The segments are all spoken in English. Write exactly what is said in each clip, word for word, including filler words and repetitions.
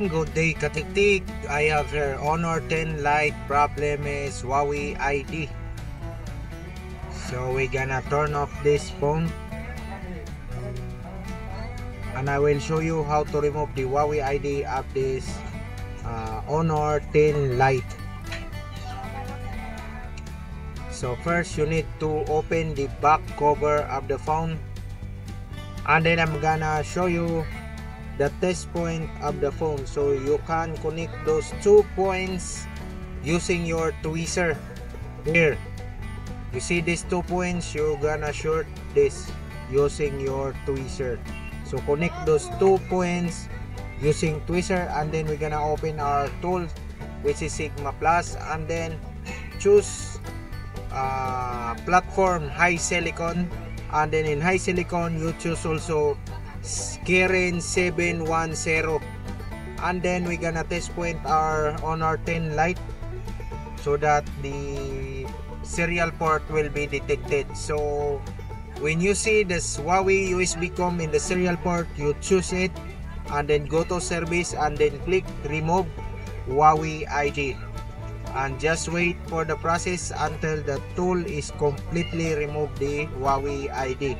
Good day, Katiktik. I have here Honor ten Lite. Problem is Huawei I D. So we're gonna turn off this phone, and I will show you how to remove the Huawei I D of this uh, Honor ten Lite. So first, you need to open the back cover of the phone, and then I'm gonna show you the test point of the phone, so you can connect those two points using your tweezer. Here you see these two points, you're gonna short this using your tweezer. So connect those two points using tweezer, and then we're gonna open our tool, which is Sigma Plus, and then choose uh, platform high silicon, and then in high silicon you choose also Kirin seven one zero, and then we're gonna test point our Honor ten Lite so that the serial port will be detected. So when you see this Huawei U S B com in the serial port, you choose it and then go to service and then click remove Huawei I D, and just wait for the process until the tool is completely remove the Huawei I D.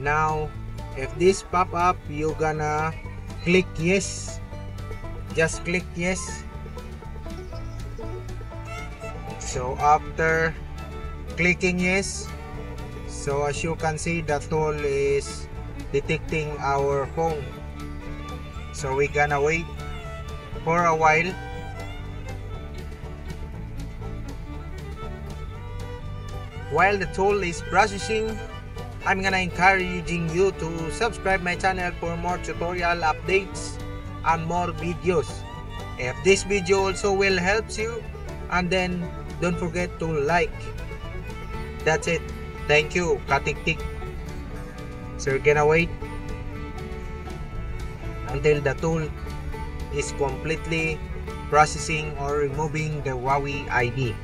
Now if this pop up, you're gonna click yes, just click yes. So after clicking yes, so as you can see, the tool is detecting our phone. So we're gonna wait for a while. While the tool is processing, I'm gonna encouraging you to subscribe my channel for more tutorial updates and more videos. If this video also will help you, and then don't forget to like. That's it. Thank you, Katiktik. So we're gonna wait until the tool is completely processing or removing the Huawei I D.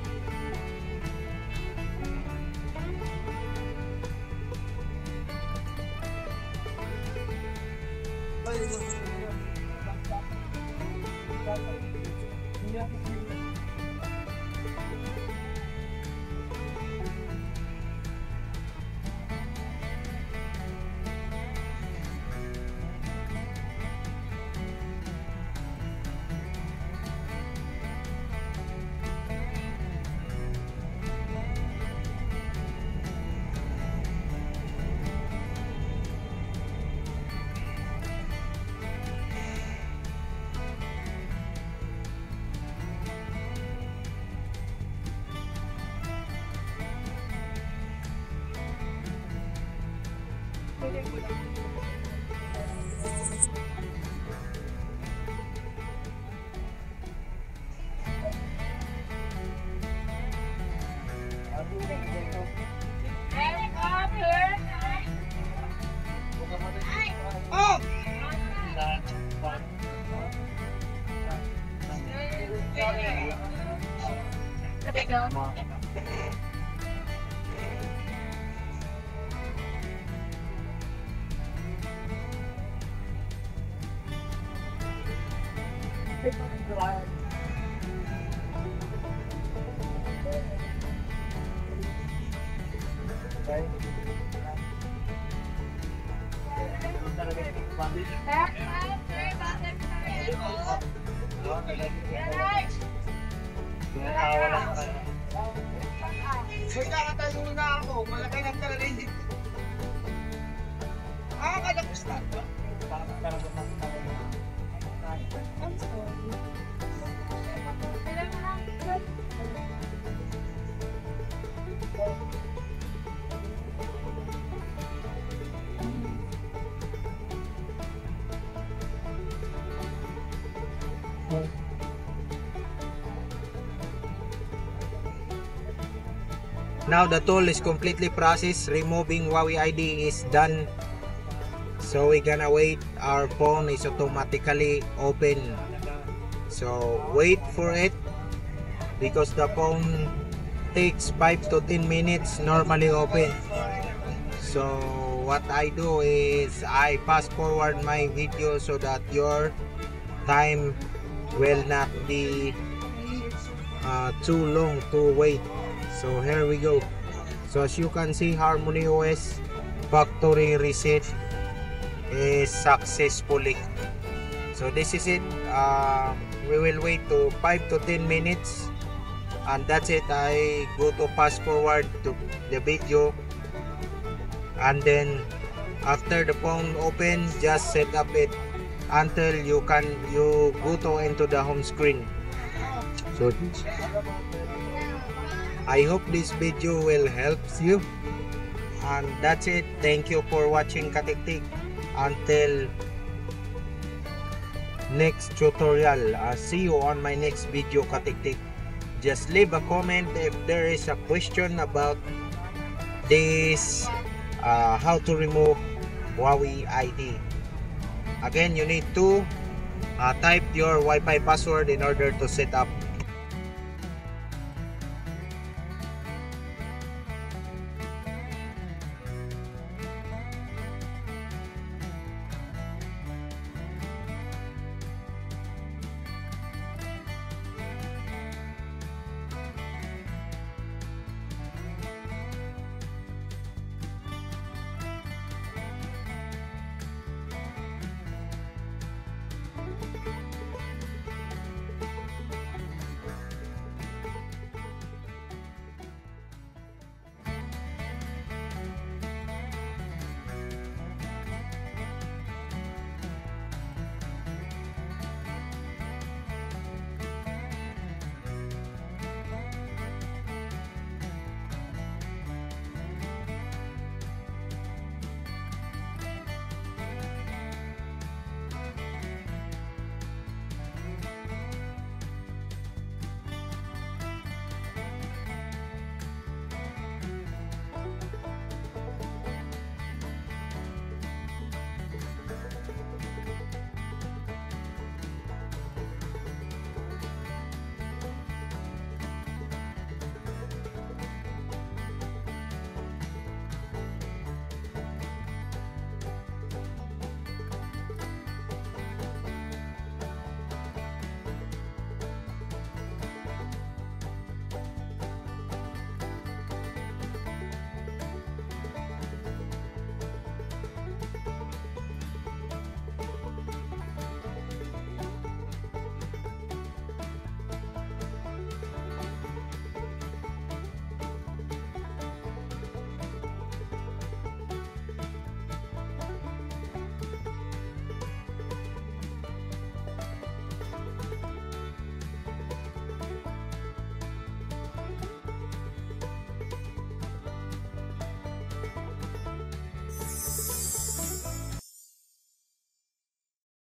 Now the tool is completely processed. Removing Huawei I D is done. So we're gonna wait. Our phone is automatically open. So wait for it, because the phone takes five to ten minutes normally open. So what I do is I fast forward my video so that your time will not be uh, too long to wait. So here we go. So as you can see, Harmony O S factory reset is successfully. So this is it. Uh, we will wait to five to ten minutes, and that's it. I go to fast forward to the video, and then after the phone opens, just set up it until you can you go to into the home screen. So I hope this video will help you, and that's it. Thank you for watching Katiktik. Until next tutorial, I'll see you on my next video, Katiktik. Just leave a comment if there is a question about this, uh, how to remove Huawei I D. Again, you need to uh, type your Wi-Fi password in order to set up